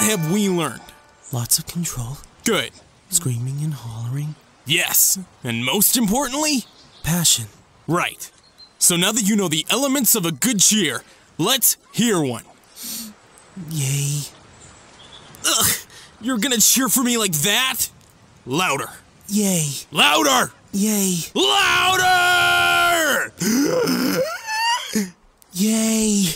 What have we learned? Lots of control. Good. Screaming and hollering. Yes. And most importantly, passion. Right. So now that you know the elements of a good cheer, let's hear one. Yay. Ugh. You're gonna cheer for me like that? Louder. Yay. Louder! Yay. Louder! Yay.